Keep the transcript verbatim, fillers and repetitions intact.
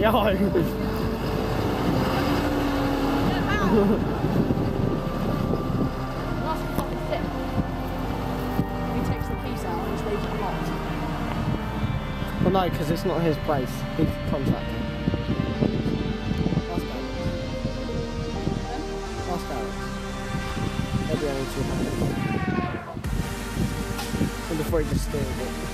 Ja, eigentlich. Well, no, because it's not his place. He's contracted. Ask Alex. Ask Alex. They'll be able to. And before he just steals it.